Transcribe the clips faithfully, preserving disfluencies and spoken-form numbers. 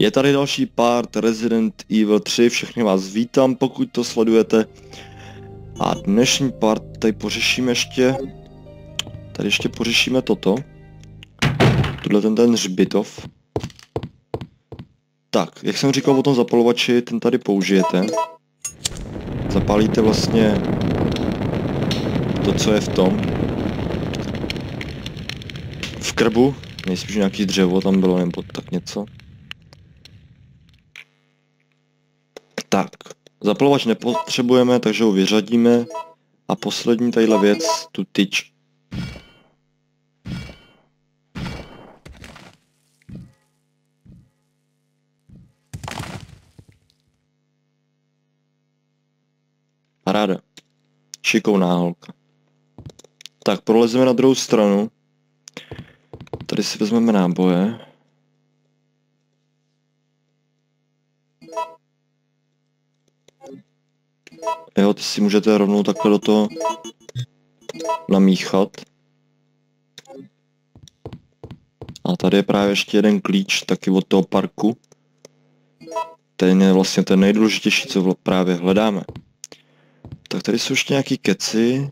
Je tady další part Resident Evil tři, všechny vás vítám, pokud to sledujete. A dnešní part tady pořešíme ještě... Tady ještě pořešíme toto. Tuhle ten, ten hřbitov. Tak, jak jsem říkal o tom zapalovači, ten tady použijete. Zapálíte vlastně to, co je v tom. V krbu, nejspíš nějaký dřevo tam bylo nebo tak něco. Tak, zapalovač nepotřebujeme, takže ho vyřadíme. A poslední tadyhle věc, tu tyč. Paráda. Šikovná holka. Tak, prolezeme na druhou stranu. Tady si vezmeme náboje. Jo, ty si můžete rovnou takhle do toho namíchat. A tady je právě ještě jeden klíč, taky od toho parku. Ten je vlastně ten nejdůležitější, co právě hledáme. Tak tady jsou ještě nějaký keci.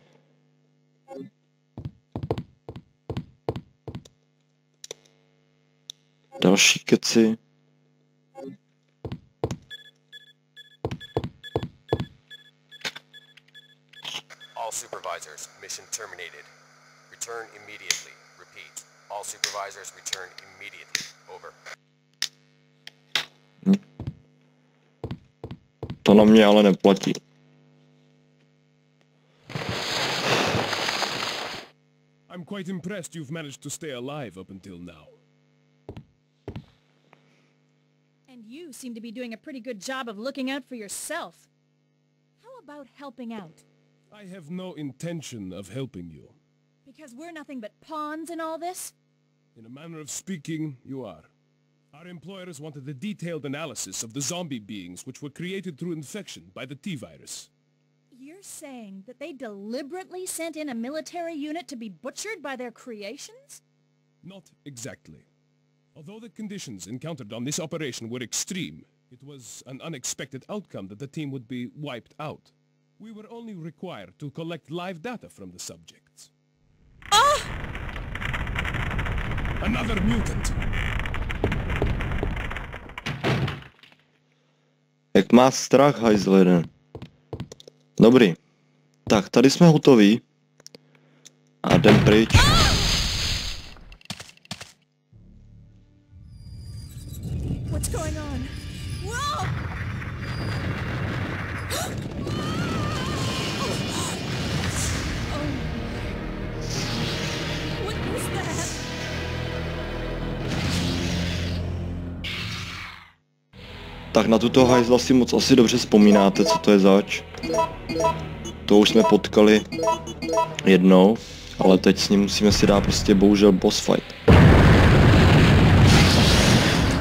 Další keci. All supervisors, mission terminated. Return immediately. Repeat. All supervisors return immediately. Over. Hm. To na mě ale neplatí. I'm quite impressed you've managed to stay alive up until now. And you seem to be doing a pretty good job of looking out for yourself. How about helping out? I have no intention of helping you. Because we're nothing but pawns in all this? In a manner of speaking, you are. Our employers wanted a detailed analysis of the zombie beings which were created through infection by the T virus. You're saying that they deliberately sent in a military unit to be butchered by their creations? Not exactly. Although the conditions encountered on this operation were extreme, it was an unexpected outcome that the team would be wiped out. We were only required to collect live data from the subjects. Ah! Another mutant! Jak má strach, hajzleden. Dobrý. Tak, tady jsme hotoví. A jdem pryč. Tak na tuto hajzla si moc asi dobře vzpomínáte, co to je zač. To už jsme potkali jednou, ale teď s ním musíme si dát prostě bohužel boss fight.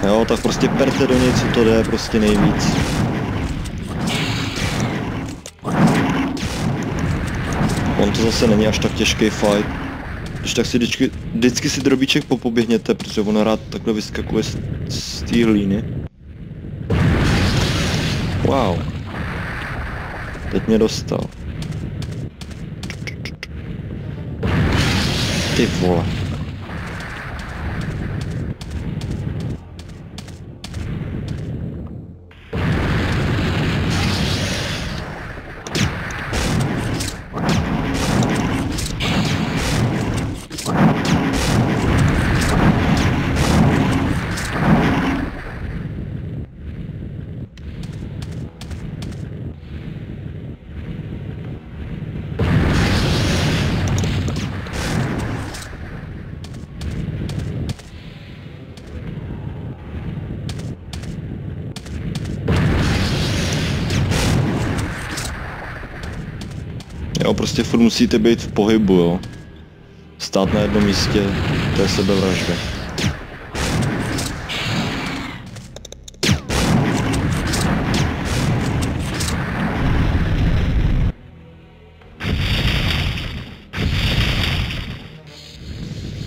Jo, tak prostě perte do něj, co to jde, prostě nejvíc. On to zase není až tak těžký fight. Když tak si vždycky, vždycky si drobíček popoběhněte, protože on rád takhle vyskakuje z, z té hlíny. Wow. Teď mě dostal. Ty vole. Jo, prostě furt musíte být v pohybu, jo. Stát na jednom místě, to je sebevražda.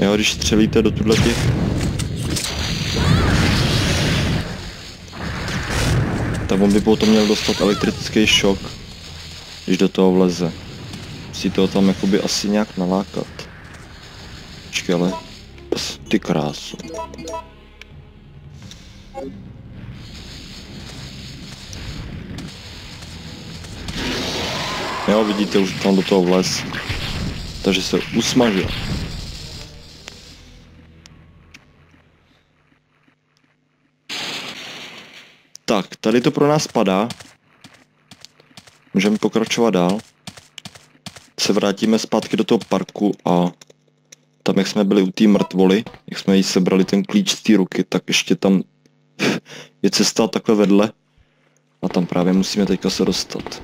Jo, když střelíte do tuhle těch... Tak on by potom měl dostat elektrický šok, když do toho vleze. Musí toho tam jakoby asi nějak nalákat. Počkej, ale... Ty krásu. Jo, vidíte, už tam do toho vlez. Takže se usmažil. Tak, tady to pro nás padá. Můžeme pokračovat dál. Se vrátíme zpátky do toho parku a tam, jak jsme byli u té mrtvoly, jak jsme jí sebrali ten klíč z té ruky, tak ještě tam je cesta takhle vedle. A tam právě musíme teďka se dostat.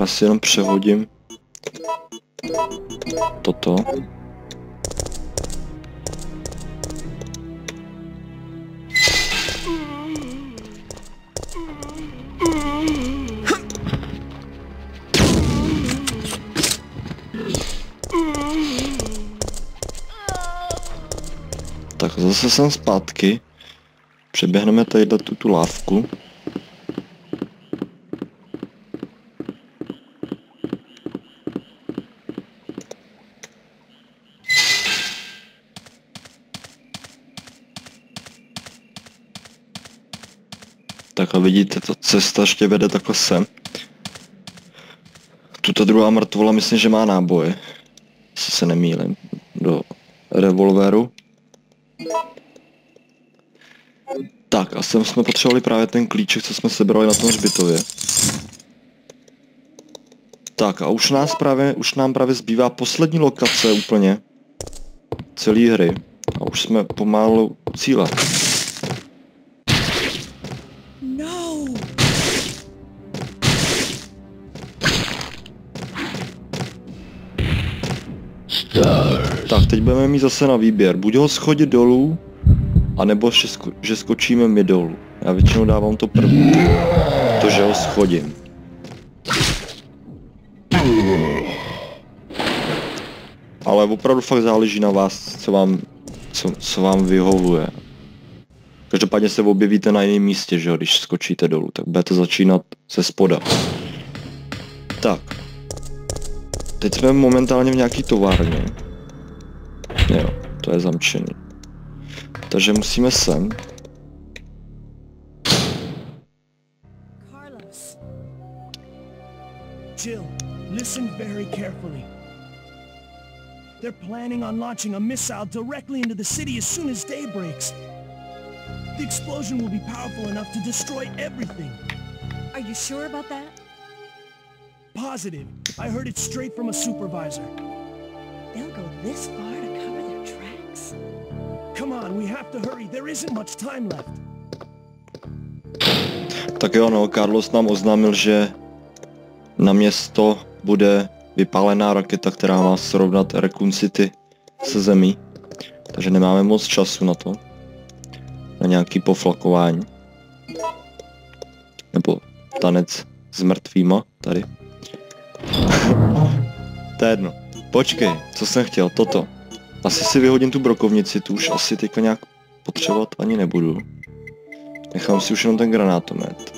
Já si jenom přehodím toto. Tak zase jsem zpátky. Přeběhneme tady tu, tu lávku. Tak a vidíte, ta cesta ještě vede takhle sem. Tuto druhá mrtvola, myslím, že má náboje. Jestli se nemýlím. Do revolveru. Tak a sem jsme potřebovali právě ten klíček, co jsme sebrali na tom hřbitově. Tak a už, nás právě, už nám právě zbývá poslední lokace úplně. Celý hry. A už jsme pomalu u cíle. Tak teď budeme mít zase na výběr, buď ho schodit dolů, anebo že, sko že skočíme my dolů. Já většinou dávám to první, to že ho schodím. Ale opravdu fakt záleží na vás, co vám, co, co vám vyhovuje. Každopádně se objevíte na jiném místě, že jo, když skočíte dolů, tak budete začínat ze spoda. Tak. Teď jsme momentálně v nějaký továrně. Jo, to je zamčený. Takže musíme sem. Carlos. Jill, listen very carefully. They're planning on launching a missile directly into the city as soon as day breaks. The explosion will be powerful enough to destroy everything. Are you sure about that? Positive. I heard it straight from a supervisor. They'll go this far to cover their tracks? Come on, we have to hurry. There isn't much time left. Tak jo, no, Carlos nám oznámil, že na město bude vypálená raketa, která má srovnat Raccoon City se zemí. Takže nemáme moc času na to. Na nějaký poflakování. Nebo tanec s mrtvýma tady. To je jedno. Počkej, co jsem chtěl, toto. Asi si vyhodím tu brokovnici, tu už asi teďka nějak potřebovat ani nebudu. Nechám si už jenom ten granátomet.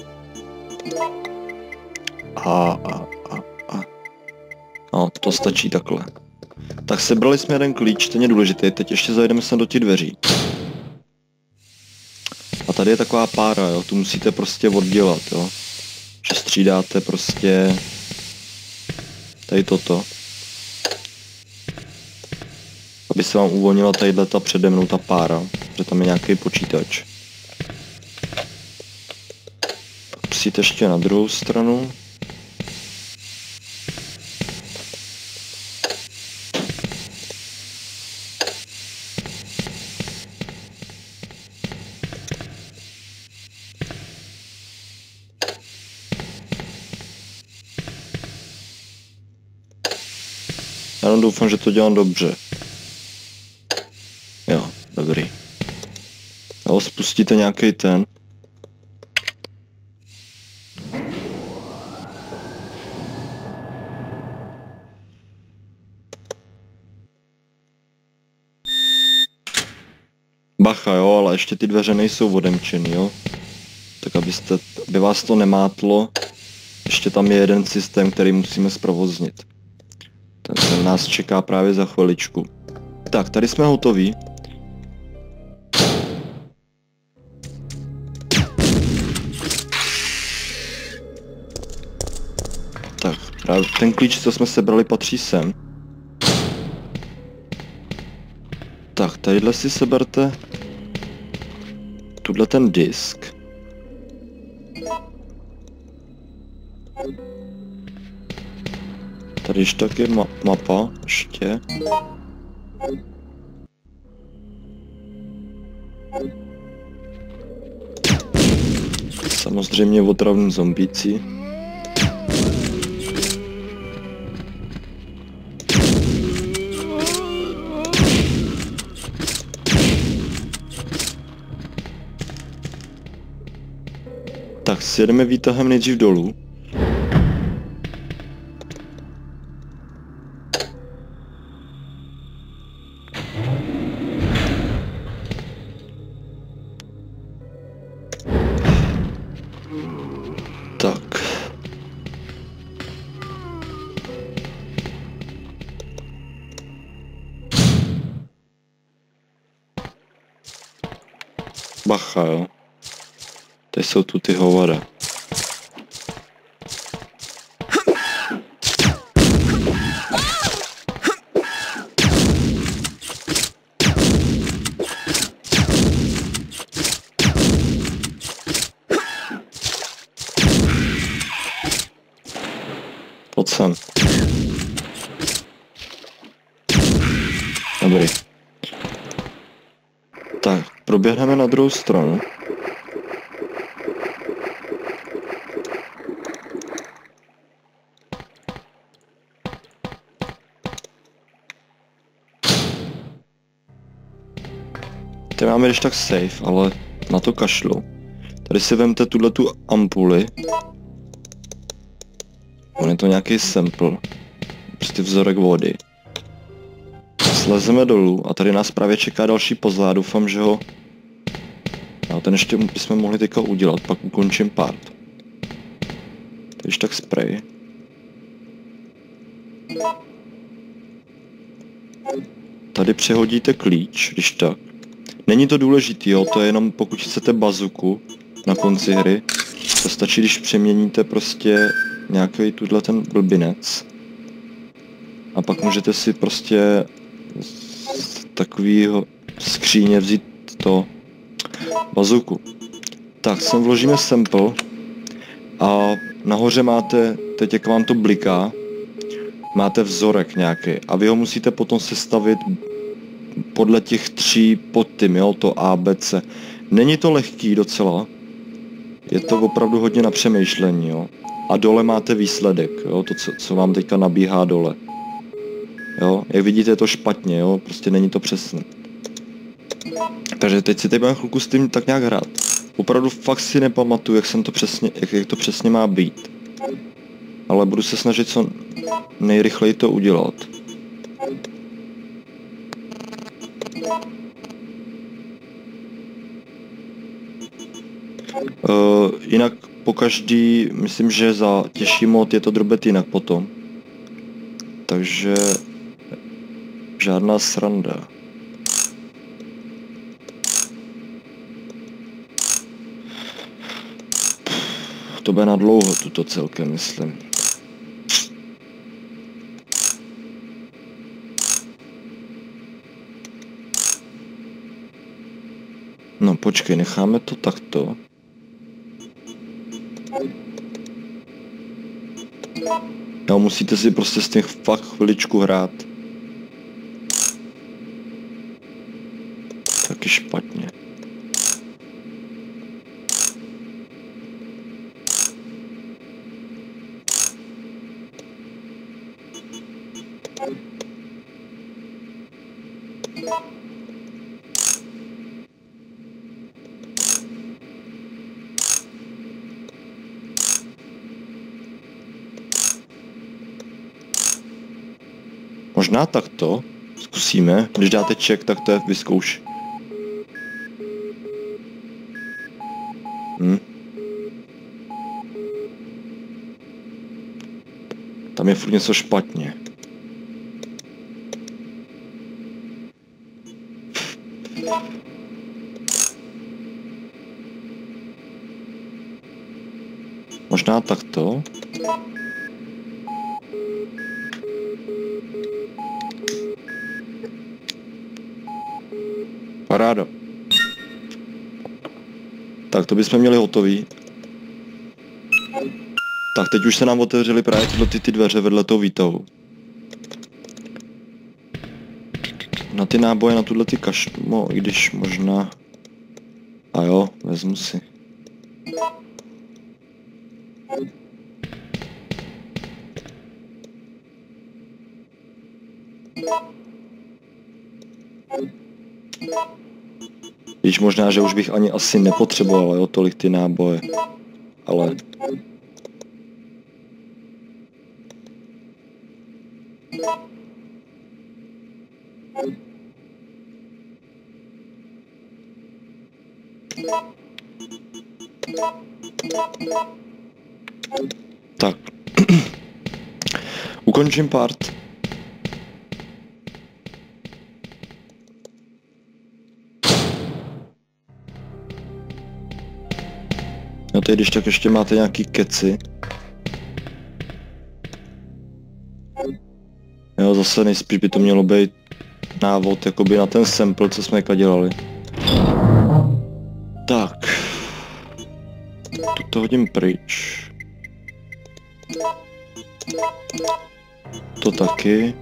A, a, a, a. No, to stačí takhle. Tak sebrali jsme jeden klíč, ten je důležitý, teď ještě zajdeme sem do těch dveří. A tady je taková pára, jo, tu musíte prostě oddělat, jo. Že střídáte prostě... Tady toto. Aby se vám uvolnila tadyhle ta přede mnou ta pára, protože tam je nějaký počítač. Přijít ještě na druhou stranu. Já jenom doufám, že to dělám dobře. Jo, dobrý. Jo, spustíte nějaký ten. Bacha, jo, ale ještě ty dveře nejsou odemčený, jo. Tak abyste, aby vás to nemátlo, ještě tam je jeden systém, který musíme zprovoznit. Ten nás čeká právě za chviličku. Tak, tady jsme hotoví. Tak, ten klíč, co jsme sebrali, patří sem. Tak, tadyhle si seberte tuhle ten disk. Tady ještě tak je ma mapa, ještě. Samozřejmě otravný zombíci. Tak, sjedeme výtahem nejdřív dolů. Bacha, jo. Teď jsou tu ty hovada. Pojď sem. Dobrý. Tak. Proběhneme na druhou stranu. Tady máme ještě tak safe, ale na to kašlu. Tady si vemte tuhletu ampuli. On je to nějaký sample. Prostě vzorek vody. Slezeme dolů a tady nás právě čeká další pozlá. Doufám, že ho... No, ten ještě bychom mohli teďka udělat, pak ukončím part. Takže tak spray. Tady přehodíte klíč, když tak. Není to důležitý, jo, to je jenom pokud chcete bazuku na konci hry. To stačí, když přeměníte prostě nějaký tuhle ten blbinec. A pak můžete si prostě z takovýho skříně vzít to bazuku. Tak, sem vložíme sample a nahoře máte, teď jak vám to bliká, máte vzorek nějaký a vy ho musíte potom sestavit podle těch tří pod tím, jo, to A, B, C. Není to lehký docela, je to opravdu hodně na přemýšlení, jo. A dole máte výsledek, jo, to, co, co vám teďka nabíhá dole. Jo, jak vidíte, je to špatně, jo, prostě není to přesné. Takže teď si teď budeme chvilku s tím tak nějak hrát. Opravdu fakt si nepamatuju, jak jsem to přesně, jak, jak to přesně má být. Ale budu se snažit co nejrychleji to udělat. Uh, jinak po každý, myslím, že za těžší mod je to drobet jinak potom. Takže... žádná sranda. To bude na dlouho tuto celkem, myslím. No počkej, necháme to takto. No, musíte si prostě s tím fakt chviličku hrát. Taky špatně. Možná takto. Zkusíme. Když dáte check, tak to je vyzkouš. Hm. Tam je furt něco špatně. Možná takto. Paráda. Tak to bychom měli hotový. Tak teď už se nám otevřely právě tyhle ty, ty dveře vedle toho výtahu. Na ty náboje, na tuhle ty kašmo, i když možná... A jo, vezmu si. Víš, možná, že už bych ani asi nepotřeboval, jo, tolik ty náboje. Ale... Tak. Ukončím part. No teď když tak ještě máte nějaký keci. Jo, zase nejspíš by to mělo být návod jakoby na ten sample, co jsme dělali. Tak. Tuto hodím pryč. To taky.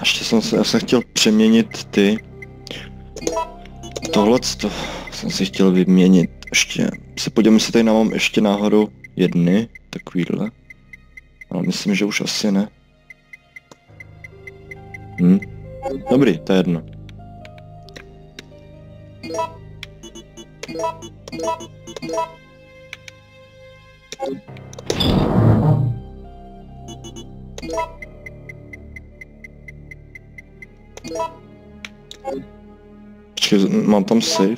Ještě jsem se, já jsem chtěl přeměnit ty. Tohle to jsem si chtěl vyměnit. Ještě se podívám, jestli tady mám ještě náhodou jedny takovýhle. Ale myslím, že už asi ne. Hm. Dobrý, to je jedno. Mám tam save.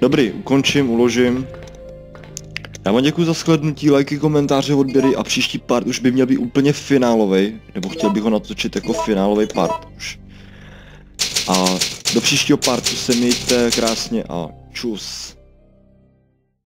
Dobrý, ukončím, uložím. Já vám děkuji za shlédnutí, lajky, komentáře, odběry a příští part už by měl být úplně finálovej, nebo chtěl bych ho natočit jako finálovej part už. A do příštího partu se mějte krásně a čus.